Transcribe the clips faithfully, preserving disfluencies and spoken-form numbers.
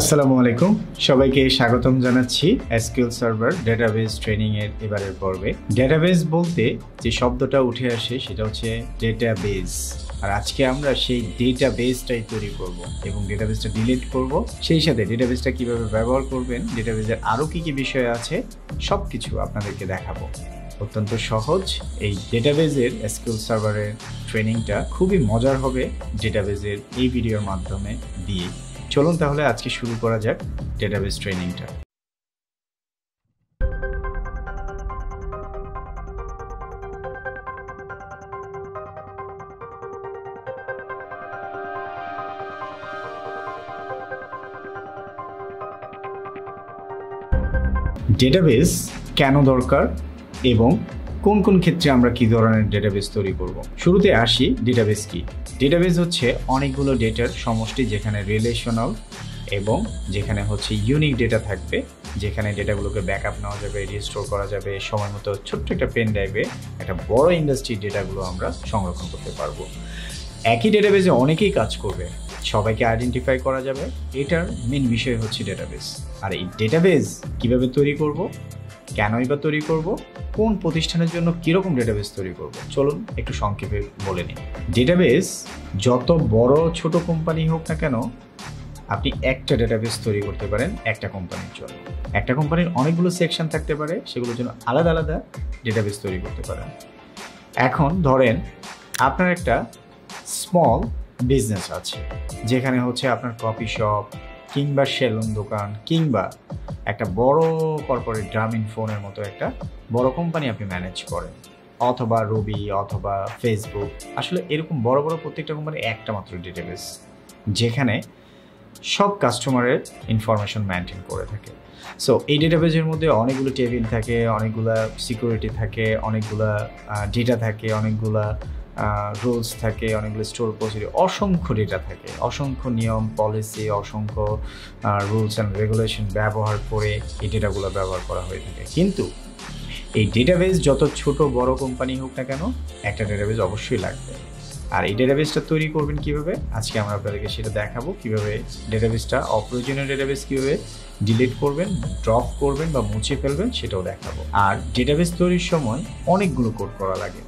আসসালামু আলাইকুম সবাইকে স্বাগতম জানাচ্ছি এসকিউএল সার্ভার ডেটাবেস ট্রেনিং এর এবারের পর্বে। ডেটাবেস বলতে যে শব্দটা উঠে আসে সেটা হচ্ছে ডেটাবেস, আর আজকে আমরা সেই ডেটাবেসটাই তৈরি করব এবং ডেটাবেসটা ডিলিট করব, সেই সাথে ডেটাবেসটা কিভাবে ব্যবহার করবেন, ডেটাবেসের আরো কি কি বিষয় আছে সবকিছু আপনাদেরকে দেখাবো। অত্যন্ত সহজ এই ডেটাবেজের এসকিউএল সার্ভারের ট্রেনিংটা খুবই মজার হবে ডেটাবেজের এই ভিডিওর মাধ্যমে দিয়ে। চলুন তাহলে আজকে শুরু করা যাক ডেটাবেস ট্রেনিংটা। ডেটাবেস কেন দরকার এবং কোন কোন ক্ষেত্রে আমরা কি ধরনের ডেটাবেস তৈরি করব। শুরুতে আসি ডেটাবেস কি। ডেটাবেস হচ্ছে অনেকগুলো ডেটার সমষ্টি, যেখানে রিলেশনাল এবং যেখানে হচ্ছে ইউনিক ডেটা থাকবে, যেখানে ডেটাগুলোকে ব্যাকআপ নেওয়া যাবে, রিস্টোর করা যাবে, সময় মতো ছোট্ট একটা পেন ড্রাইভে একটা বড় ইন্ডাস্ট্রির ডেটাগুলো আমরা সংরক্ষণ করতে পারবো। একই ডেটাবেসে অনেকেই কাজ করবে, সবাইকে আইডেন্টিফাই করা যাবে, এটার মেন বিষয় হচ্ছে ডেটাবেস। আর এই ডেটাবেস কীভাবে তৈরি করব, কেনই বা তৈরি করব, কোন প্রতিষ্ঠানের জন্য কীরকম ডেটাবেস তৈরি করব, চলুন একটু সংক্ষেপে বলে নিই। ডেটাবেস যত বড় ছোট কোম্পানি হোক না কেন, আপনি একটা ডেটাবেস তৈরি করতে পারেন একটা কোম্পানির জন্য। একটা কোম্পানির অনেকগুলো সেকশন থাকতে পারে, সেগুলোর জন্য আলাদা আলাদা ডেটাবেস তৈরি করতে পারেন। এখন ধরেন আপনার একটা স্মল বিজনেস আছে, যেখানে হচ্ছে আপনার কফি শপ কিংবা সেলুন দোকান কিংবা একটা বড় কর্পোরেট গ্রামীণ ফোনের মতো একটা বড় কোম্পানি আপনি ম্যানেজ করেন, অথবা রবি অথবা ফেসবুক। আসলে এরকম বড় বড় প্রত্যেকটা কোম্পানি একটা মাত্র ডেটাবেস, যেখানে সব কাস্টমারের ইনফরমেশন মেনটেন করে থাকে। সো এই ডেটাবেজের মধ্যে অনেকগুলো টেবিল থাকে, অনেকগুলা সিকিউরিটি থাকে, অনেকগুলা ডেটা থাকে, অনেকগুলা রোলস থাকে, অনেকগুলো স্টোর পসিডি, অসংখ্য ডেটা থাকে, অসংখ্য নিয়ম পলিসি, অসংখ্য রুলস অ্যান্ড রেগুলেশন ব্যবহার করে এই ডেটাগুলো ব্যবহার করা হয়ে থাকে। কিন্তু এই ডেটাবেস যত ছোট বড় কোম্পানি হোক না কেন, একটা ডেটাবেস অবশ্যই লাগবে। আর এই ডেটাবেসটা তৈরি করবেন কীভাবে, আজকে আমরা আপনাদেরকে সেটা দেখাবো। কীভাবে ডেটাবেসটা, অপ্রয়োজনীয় ডেটাবেস কীভাবে ডিলিট করবেন, ড্রপ করবেন বা মুছে ফেলবেন সেটাও দেখাবো। আর ডেটাবেস তৈরির সময় অনেকগুলো কোড করা লাগে।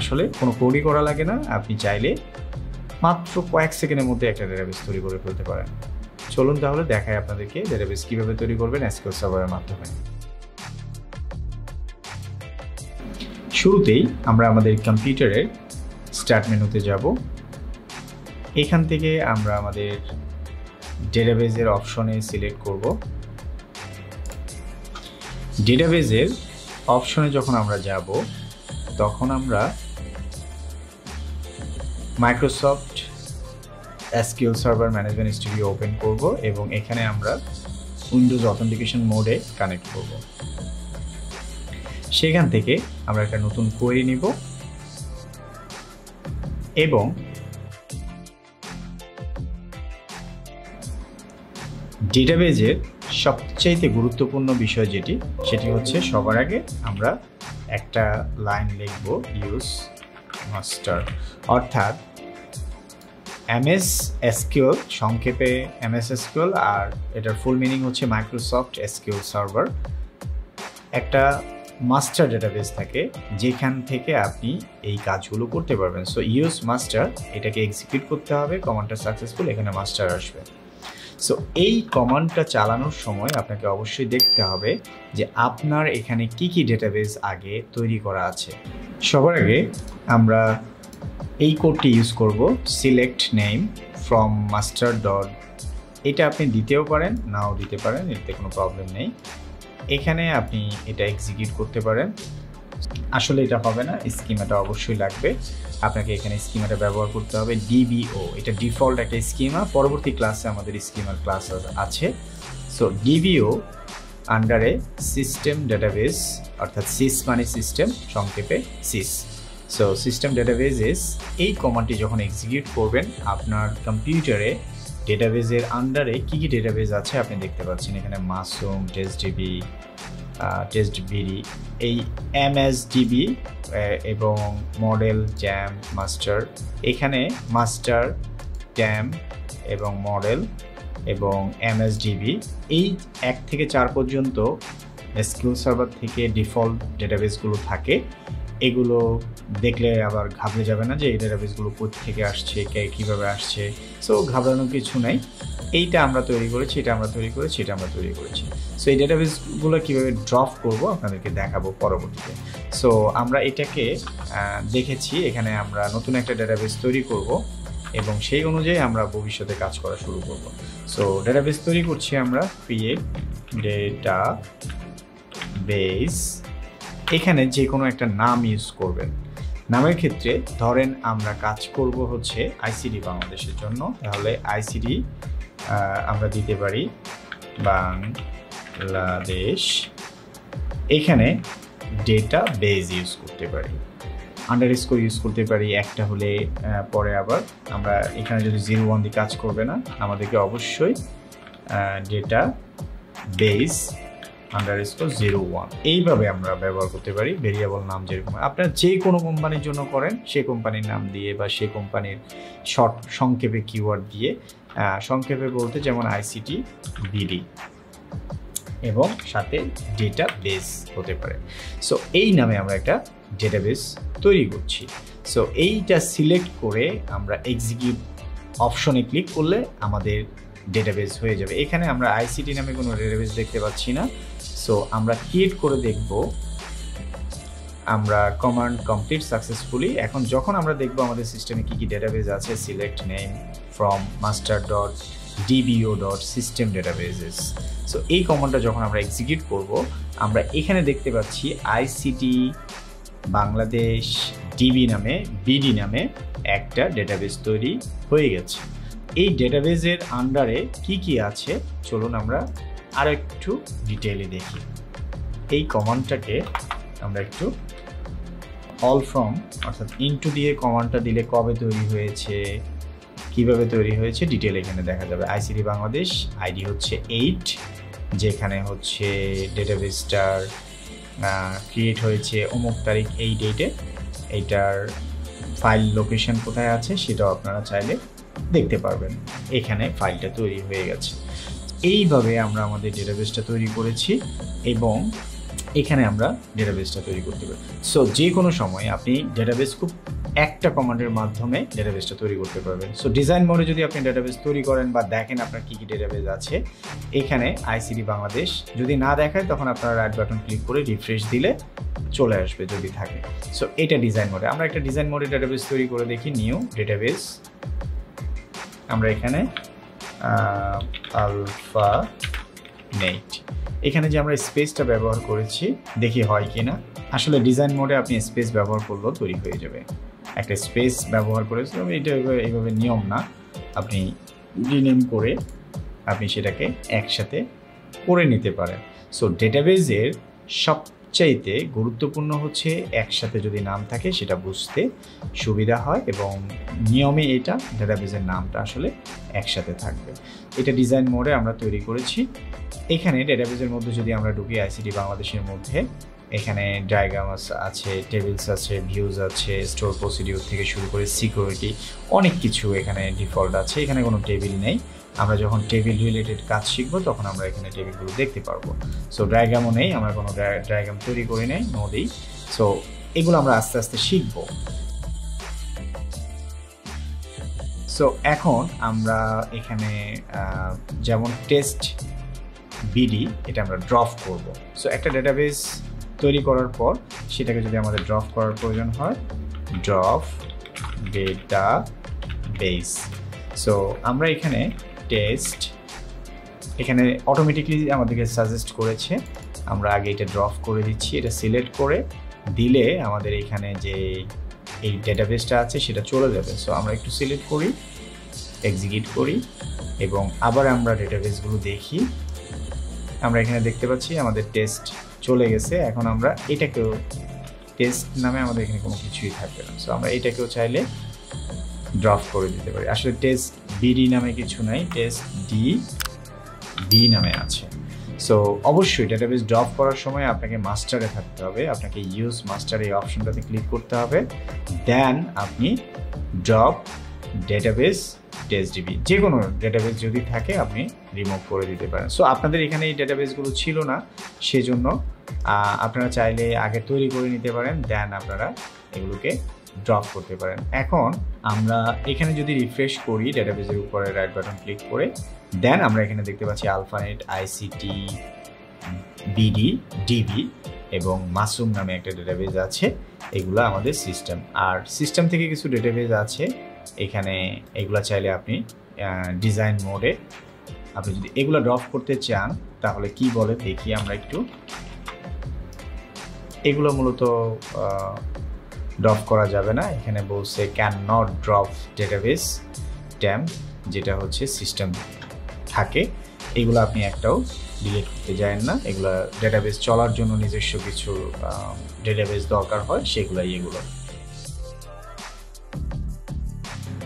আসলে কোনো কোডই করা লাগে না, আপনি চাইলে মাত্র কয়েক সেকেন্ডের মধ্যে একটা ডেটাবেস তৈরি করে ফেলতে পারেন। চলুন তাহলে দেখাই আপনাদেরকে ডেটাবেস কীভাবে তৈরি করবেন এসকিউএল সার্ভারের মাধ্যমে। শুরুতেই আমরা আমাদের কম্পিউটারের স্টার্ট মেনুতে যাব। এখান থেকে আমরা আমাদের ডেটাবেজের অপশনে সিলেক্ট করব। ডেটাবেজের অপশনে যখন আমরা যাব, তখন আমরা Microsoft SQL server management studio open করব এবং এখানে আমরা উইন্ডোজ অথেন্টিকেশন মোডে কানেক্ট করব। সেখান থেকে আমরা একটা নতুন কোয়েরি নিব এবং ডেটাবেজের সবচাইতে গুরুত্বপূর্ণ বিষয় যেটি, সেটি হচ্ছে সবার আগে আমরা একটা লাইন লিখব, ইউজ মাস্টার, অর্থাৎ এমএস এসকিউএল, সংক্ষেপে এমএস এসকিউএল, আর এটার ফুল মিনিং হচ্ছে মাইক্রোসফট এসকিউএল সার্ভার। একটা মাস্টার ডেটাবেস থাকে যেখান থেকে আপনি এই কাজগুলো করতে পারবেন। সো ইউজ মাস্টার, এটাকে এক্সিকিউট করতে হবে, কমান্ডটা সাকসেসফুল, এখানে মাস্টার আসবে। সো এই কমান্ডটা চালানোর সময় আপনাকে অবশ্যই দেখতে হবে যে আপনার এখানে কি কি ডেটাবেস আগে তৈরি করা আছে। সবার আগে আমরা এই কোডটি ইউজ করব, select name from master dot, এটা আপনি দিতেও পারেন নাও দিতে পারেন, এতে কোনো প্রবলেম নেই। এখানে আপনি এটা এক্সিকিউট করতে পারেন। আসলে এটা হবে না, স্কিমাটা অবশ্যই লাগবে, আপনাকে এখানে স্কিমাটা ব্যবহার করতে হবে, ডিবিও। এটা ডিফল্ট একটা স্কিমা, পরবর্তী ক্লাসে আমাদের স্কিমার ক্লাস আছে। সো ডিবিও আন্ডারে সিস্টেম ডেটাবেস, অর্থাৎ সিস মানে সিস্টেম, সংক্ষেপে সিস। সো সিস্টেম ডেটাবেসেস, এই কমান্ডটি যখন এক্সিকিউট করবেন, আপনার কম্পিউটারে ডেটাবেসের আন্ডারে কী কী ডেটাবেস আছে আপনি দেখতে পাচ্ছেন। এখানে Masum, test DB, test BD, এই এমএসডিবি এবং মডেল, জ্যাম, মাস্টার। এখানে মাস্টার, জ্যাম এবং মডেল এবং M S D B এই এক থেকে চার পর্যন্ত S Q L সার্ভার থেকে ডিফল্ট ডেটাবেসগুলো থাকে। এগুলো দেখলে আবার ঘাবড়ে যাবে না যে এই ডেটাবেসগুলো কোথা থেকে আসছে, কে কীভাবে আসছে। সো ঘাবড়ানোর কিছু নাই, এইটা আমরা তৈরি করেছি, এটা আমরা তৈরি করেছি, এটা আমরা তৈরি করেছি। সো এই ডেটাবেসগুলো কীভাবে ড্রপ করব আপনাদেরকে দেখাবো পরবর্তীতে। সো আমরা এটাকে দেখেছি, এখানে আমরা নতুন একটা ডেটাবেস তৈরি করব এবং সেই অনুযায়ী আমরা ভবিষ্যতে কাজ করা শুরু করব। সো ডেটাবেস তৈরি করছি আমরা, ক্রিয়েট ডেটা বেস। এখানে যে কোনো একটা নাম ইউজ করবেন। নামের ক্ষেত্রে ধরেন আমরা কাজ করব হচ্ছে আইসিডি বাংলাদেশের জন্য, তাহলে আইসিডি আমরা দিতে পারি বাংলাদেশ। এখানে ডেটা বেস ইউজ করতে পারি, আন্ডার স্কোর ইউজ করতে পারি একটা হলে পরে। আবার আমরা এখানে যদি জিরো ওয়ান দিয়ে কাজ করবে না, আমাদেরকে অবশ্যই database underscore zero one এইভাবে আমরা ব্যবহার করতে পারি। ভেরিয়েবল নাম যেরকম আপনারা যে কোনো কোম্পানির জন্য করেন সেই কোম্পানির নাম দিয়ে বা সেই কোম্পানির শর্ট সংক্ষেপে কিওয়ার্ড দিয়ে, সংক্ষেপে বলতে যেমন আইসিটি বিডি এবং সাথে ডেটা বেস হতে পারে। সো এই নামে আমরা একটা ডেটাবেস তৈরি করছি। সো এইটা সিলেক্ট করে আমরা এক্সিকিউট অপশনে ক্লিক করলে আমাদের ডেটাবেস হয়ে যাবে। এখানে আমরা আইসিটি নামে কোনো ডেটাবেস দেখতে পাচ্ছি না। সো আমরা ক্রিয়েট করে দেখব, আমরা কমান্ড কমপ্লিট সাকসেসফুলি। এখন যখন আমরা দেখব আমাদের সিস্টেমে কী কী ডেটাবেস আছে, select name from master dot DBO dot system databases. So এই কমান্ডটা যখন আমরা এক্সিকিউট করব, আমরা এখানে দেখতে পাচ্ছি আইসিটি বাংলাদেশ ডিবি নামে বিডি নামে একটা ডেটাবেস তৈরি হয়ে গেছে। এই ডেটাবেসের আন্ডারে কি কি আছে চলুন আমরা আর একটু ডিটেইলে দেখি। এই কমান্ডটাকে আমরা একটু অল ফ্রম অর্থাৎ ইনটু দিয়ে কমান্ডটা দিলে কবে তৈরি হয়েছে, কিভাবে তৈরি হয়েছে ডিটেল এখানে দেখা যাবে। আইসিটি বাংলাদেশ আইডি হচ্ছে এইট, যেখানে হচ্ছে ডেটাবেসটার ক্রিয়েট হয়েছে অমুক তারিখ এই ডেটে। এইটার ফাইল লোকেশন কোথায় আছে সেটাও আপনারা চাইলে দেখতে পারবেন। এখানে ফাইলটা তৈরি হয়ে গেছে। এইভাবে আমরা আমাদের ডেটাবেসটা তৈরি করেছি এবং এখানে আমরা ডেটাবেসটা তৈরি করতে পারি। সো যে কোনো সময় আপনি ডেটাবেস খুব একটা কমান্ডের মাধ্যমে ডেটাবেসটা তৈরি করতে পারবেন। সো ডিজাইন মোডে যদি আপনি ডেটাবেস তৈরি করেন বা দেখেন আপনার কী কী ডেটাবেস আছে, এখানে আইসিডি বাংলাদেশ যদি না দেখায় তখন আপনারা রাইট বাটন ক্লিক করে রিফ্রেশ দিলে চলে আসবে যদি থাকে। সো এটা ডিজাইন মোডে। আমরা একটা ডিজাইন মোডে ডেটাবেস তৈরি করে দেখি, নিউ ডেটাবেস। আমরা এখানে আলফা নেট, এখানে যে আমরা স্পেসটা ব্যবহার করেছি দেখি হয় কি না। আসলে ডিজাইন মোডে আপনি স্পেস ব্যবহার করলেও তৈরি হয়ে যাবে। একটা স্পেস ব্যবহার করেছি, এটা এইভাবে নিয়ম না, আপনি রিনেম করে আপনি সেটাকে একসাথে করে নিতে পারেন। সো ডেটাবেসের সবচাইতে গুরুত্বপূর্ণ হচ্ছে একসাথে যদি নাম থাকে সেটা বুঝতে সুবিধা হয় এবং নিয়মে এটা ডেটাবেসের নামটা আসলে একসাথে থাকবে। এটা ডিজাইন মোডে আমরা তৈরি করেছি। এখানে ডেটাবেসের মধ্যে যদি আমরা ঢুকি আইসিটি বাংলাদেশের মধ্যে, এখানে ডায়াগ্রামস আছে, টেবিলস আছে, ভিউজ আছে, স্টোর প্রসিডিউর থেকে শুরু করে সিকিউরিটি অনেক কিছু এখানে ডিফল্ট আছে। এখানে কোনো টেবিল নেই। আমরা যখন টেবিল রিলেটেড কাজ শিখব তখন আমরা এখানে টেবিলগুলো দেখতে পারবো। সো ডায়াগ্রামও নেই, আমরা কোনো ডায়াগ্রাম তৈরি করি নাই, নো দিই। সো এগুলো আমরা আস্তে আস্তে শিখবো। সো এখন আমরা এখানে যেমন টেস্ট বিডি, এটা আমরা ড্রপ করব। সো একটা ডেটাবেস তৈরি করার পর সেটাকে যদি আমাদের ড্রপ করার প্রয়োজন হয়, ড্রপ ডেটা বেস। সো আমরা এখানে টেস্ট, এখানে অটোমেটিকলি আমাদেরকে সাজেস্ট করেছে। আমরা আগে এটা ড্রপ করে দিচ্ছি। এটা সিলেক্ট করে দিলে আমাদের এখানে যে এই ডেটাবেসটা আছে সেটা চলে যাবে। সো আমরা একটু সিলেক্ট করি, এক্সিকিউট করি এবং আবার আমরা ডেটাবেসগুলো দেখি। আমরা এখানে দেখতে পাচ্ছি আমাদের টেস্ট চলে গেছে। এখন আমরা এটাকেও টেস্ট নামে আমাদের এখানে কোনো কিছুই থাকবে না। সো আমরা এটাকেও চাইলে ড্রপ করে দিতে পারি। আসলে টেস্ট বিডি নামে কিছু নাই, টেস্ট ডি বি নামে আছে। সো অবশ্যই ডেটাবেস ড্রপ করার সময় আপনাকে মাস্টারে থাকতে হবে, আপনাকে ইউজ মাস্টার এই অপশনটাতে ক্লিক করতে হবে। দেন আপনি ড্রপ ডেটাবেস টেস্টডিবি যে কোনো ডেটাবেস যদি থাকে আপনি রিমুভ করে দিতে পারেন। সো আপনাদের এখানে এই ডেটাবেসগুলো ছিল না, সেজন্য আপনারা চাইলে আগে তৈরি করে নিতে পারেন, দেন আপনারা এগুলোকে ড্রপ করতে পারেন। এখন আমরা এখানে যদি রিফ্রেশ করি ডেটাবেসের উপরে রাইট বাটন ক্লিক করে, দেন আমরা এখানে দেখতে পাচ্ছি আলফানেট, আইসিটি বিডি, ডিবি এবং মাসুম নামে একটা ডেটাবেজ আছে। এগুলো আমাদের সিস্টেম, আর সিস্টেম থেকে কিছু ডেটাবেজ আছে এখানে। এগুলো চাইলে আপনি ডিজাইন মোডে আপনি যদি এগুলো ড্রপ করতে চান তাহলে কি বলে দেখি আমরা একটু। এগুলো মূলত ড্রপ করা যাবে না, এখানে বলছে ক্যান নট ড্রপ ডেটাবেস ট্যাম, যেটা হচ্ছে সিস্টেম থাকে। এগুলো আপনি একটাও ডিলিট করতে যায়েন না, এগুলো ডেটাবেস চলার জন্য নিজস্ব কিছু ডেটাবেস দরকার হয়, সেগুলাই এগুলো।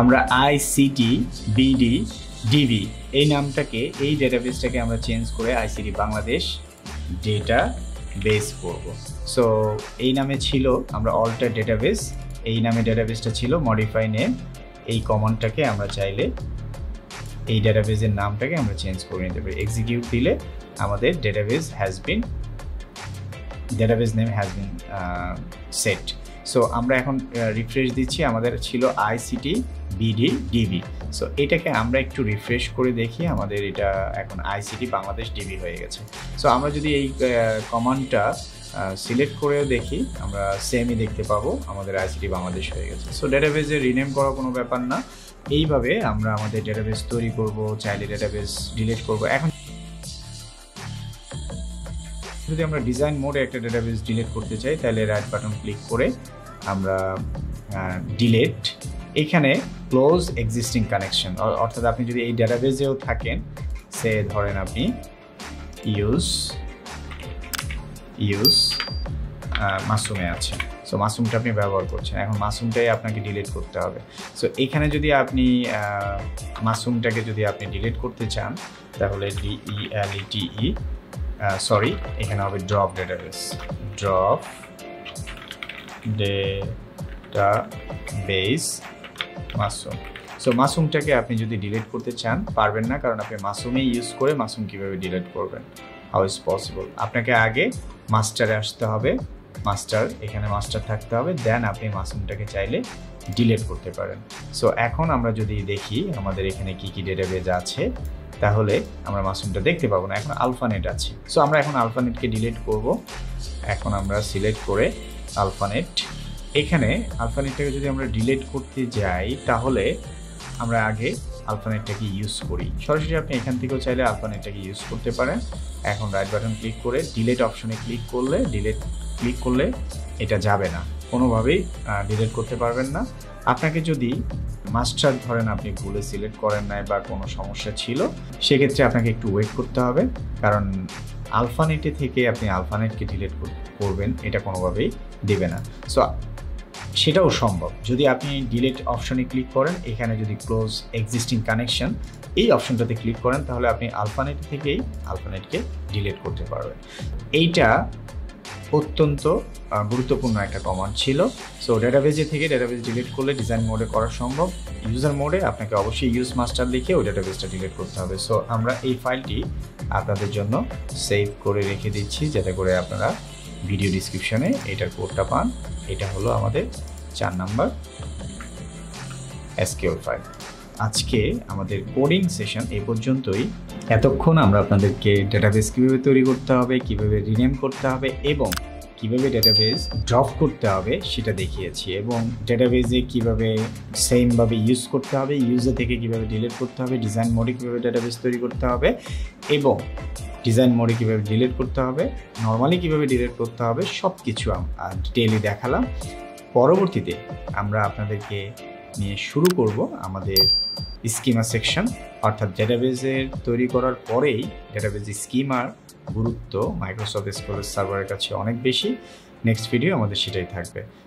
আমরা আইসিটি বিডি ডিবি এই নামটাকে, এই ডেটাবেসটাকে আমরা চেঞ্জ করে আইসিটি বাংলাদেশ ডেটা বেস করব। সো এই নামে ছিল, আমরা অল্টার ডেটাবেস এই নামে ডেটাবেসটা ছিল, মডিফাই নেম এই কমান্ডটাকে আমরা চাইলে এই ডেটাবেসের নামটাকে আমরা চেঞ্জ করে নিতে পারি। এক্সিকিউট দিলে আমাদের database has been database name has been set. So আমরা এখন রিফ্রেশ দিচ্ছি, আমাদের ছিল আইসিটি বিডি ডিবি। সো এটাকে আমরা একটু রিফ্রেশ করে দেখি, আমাদের এটা এখন আইসিটি বাংলাদেশ ডিবি হয়ে গেছে। সো আমরা যদি এই কমান্ডটা সিলেক্ট করেও দেখি আমরা সেমই দেখতে পাবো, আমাদের আইসিটি বাংলাদেশ হয়ে গেছে। সো ডেটাবেসে রিনেম করা কোনো ব্যাপার না, এইভাবে আমরা আমাদের ডেটাবেস তৈরি করব, চাইলে ডেটাবেস ডিলিট করব। এখন যদি আমরা ডিজাইন মোডে একটা ডেটাবেস ডিলিট করতে চাই তাহলে রাইট বাটন ক্লিক করে আমরা ডিলিট, এখানে ক্লোজ এক্সিস্টিং কানেকশন, অর্থাৎ আপনি যদি এই ডেটাবেসেও থাকেন, সে ধরেন আপনি ইউজ ইউজ মাসুমে আছেন, সো মাসুমটা আপনি ব্যবহার করছেন, এখন মাসুমটাই আপনাকে ডিলিট করতে হবে। সো এখানে যদি আপনি মাসুমটাকে যদি আপনি ডিলিট করতে চান তাহলে ডিইএলটিই সরি এখানে হবে drop database, drop database Masum. So মাসুমটাকে আপনি যদি ডিলিট করতে চান পারবেন না, কারণ আপনি মাসুমেই ইউজ করে মাসুম কীভাবে ডিলিট করবেন, হাউ ইজ পসিবল। আপনাকে আগে মাস্টারে আসতে হবে, মাস্টার এখানে মাস্টার থাকতে হবে, দেন আপনি মাসুমটাকে চাইলে ডিলিট করতে পারেন। সো এখন আমরা যদি দেখি আমাদের এখানে কি কি ডেটাবেজ আছে তাহলে আমরা মাসুমটা দেখতে পাবো না, এখন আলফানেট আছে। সো আমরা এখন আলফানেটকে ডিলিট করব, এখন আমরা সিলেক্ট করে আলফানেট, এখানে আলফানেটটাকে যদি আমরা ডিলিট করতে যাই তাহলে আমরা আগে আলফানেটটাকে ইউজ করি, সরাসরি আপনি এখান থেকেও চাইলে আলফানেটটাকে ইউজ করতে পারেন। এখন রাইট বাটন ক্লিক করে ডিলিট অপশনে ক্লিক করলে ডিলিট ক্লিক করলে এটা যাবে না, কোনোভাবেই ডিলিট করতে পারবেন না। আপনাকে যদি মাস্টার ধরেন আপনি ভুলে সিলেক্ট করেন নাই বা কোনো সমস্যা ছিল, সেক্ষেত্রে আপনাকে একটু ওয়েট করতে হবে, কারণ আলফানেটে থেকে আপনি আলফানেটকে ডিলিট করবেন এটা কোনোভাবেই দেবে না। সো সেটাও সম্ভব যদি আপনি ডিলিট অপশনে ক্লিক করেন, এখানে যদি ক্লোজ এক্সিস্টিং কানেকশন এই অপশনটাতে ক্লিক করেন তাহলে আপনি আলফানেট থেকেই আলফানেটকে ডিলিট করতে পারবেন। এইটা অত্যন্ত গুরুত্বপূর্ণ একটা কমান্ড ছিল। সো ডেটাবেজে থেকে ডেটাবেজ ডিলিট করলে ডিজাইন মোডে করা সম্ভব, ইউজার মোডে আপনাকে অবশ্যই ইউজ মাস্টার লিখে ওই ডেটাবেজটা ডিলিট করতে হবে। সো আমরা এই ফাইলটি আপনাদের জন্য সেভ করে রেখে দিচ্ছি যাতে করে আপনারা ভিডিও ডিসক্রিপশনে এটার কোডটা পান। এটা হলো আমাদের চার নাম্বার এসকিউএল ফাইল। আজকে আমাদের কোডিং সেশন এ পর্যন্তই। এতক্ষণ আমরা আপনাদেরকে ডেটাবেস কীভাবে তৈরি করতে হবে, কীভাবে রিনেম করতে হবে এবং কীভাবে ডেটাবেস ড্রপ করতে হবে সেটা দেখিয়েছি, এবং ডেটাবেসে কীভাবে সেমভাবে ইউজ করতে হবে, ইউজার থেকে কীভাবে ডিলিট করতে হবে, ডিজাইন মোডে কীভাবে ডেটাবেস তৈরি করতে হবে এবং ডিজাইন মোডে কীভাবে ডিলিট করতে হবে, নর্মালি কীভাবে ডিলিট করতে হবে, সব কিছু আমরা ডিটেইলে দেখালাম। পরবর্তীতে আমরা আপনাদেরকে নিয়ে শুরু করব আমাদের স্কিমা সেকশন, অর্থাৎ ডেটাবেজের তৈরি করার পরেই ডেটাবেজ স্কিমার গুরুত্ব মাইক্রোসফট এসকিউএল সার্ভারের কাছে অনেক বেশি। নেক্সট ভিডিও আমাদের সেটাই থাকবে।